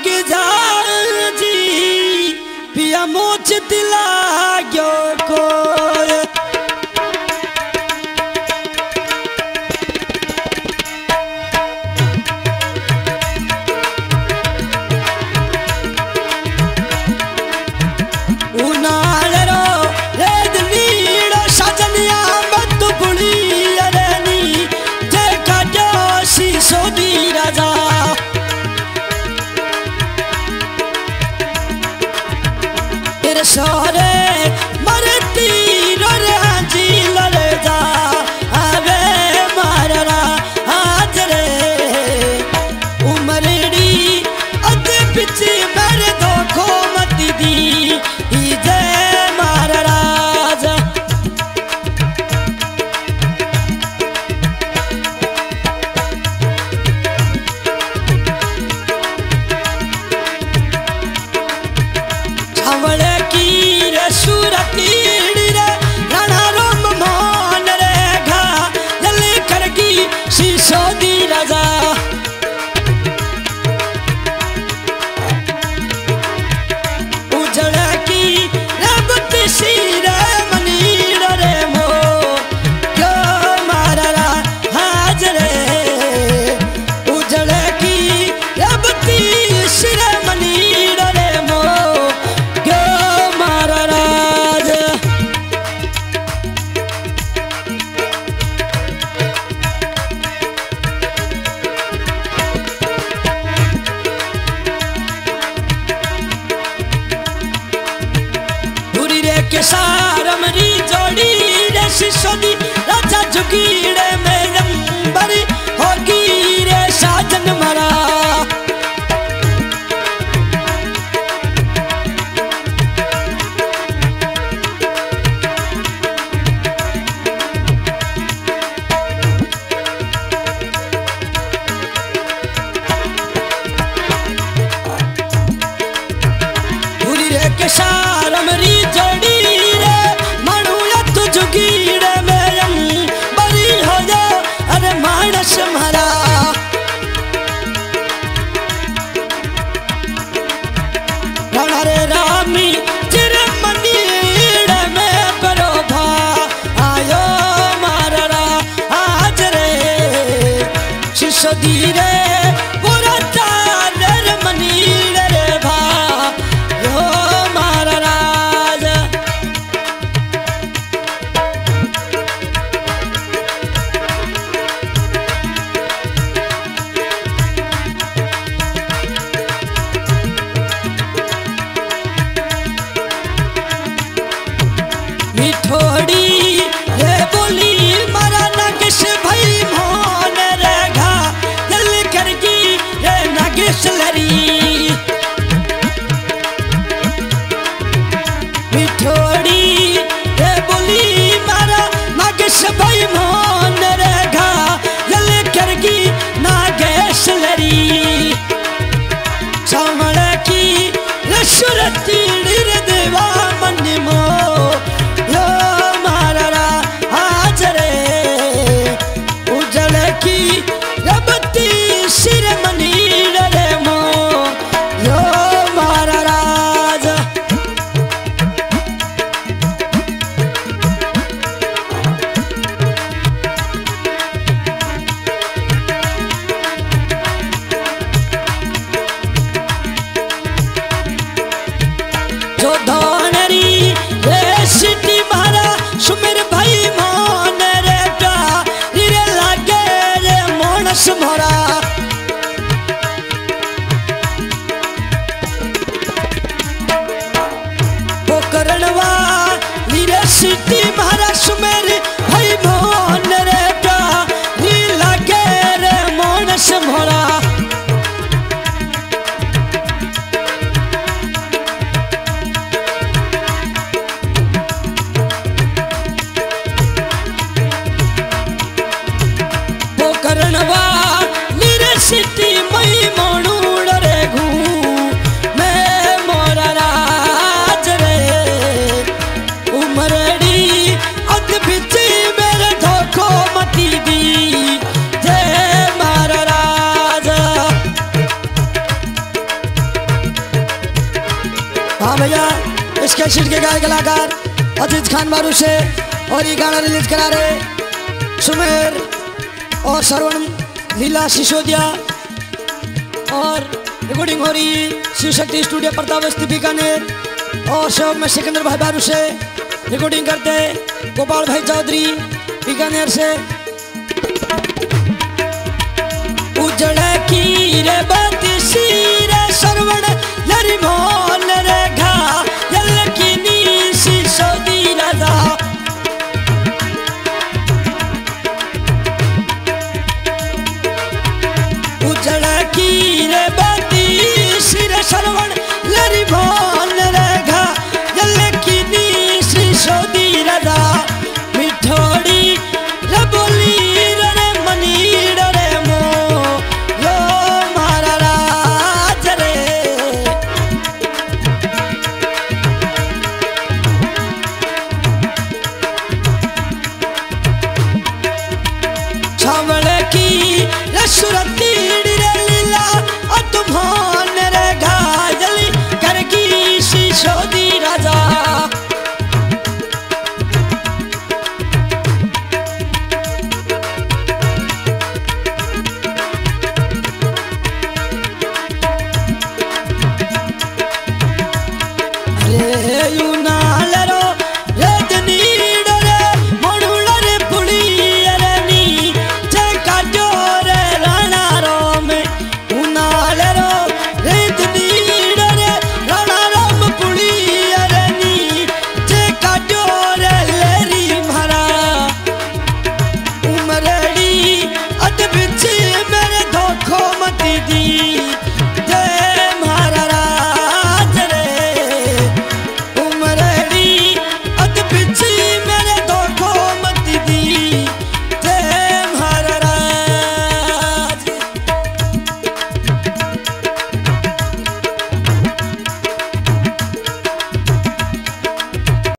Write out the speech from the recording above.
Mărării इस कैसेट के गायक कलाकार अजीज खान मारू से और ये गाना रिलीज करा रहे सुमेर और सरवण लीला सिसोदिया और रिकॉर्डिंग हो रही शिवशक्ति स्टूडियो प्रतापस्ती बीकानेर और शौक में सेकंदर भाई बारू से रिकॉर्डिंग करते हैं गोपाल भाई चौधरी बीकानेर से उजड़ा की रे।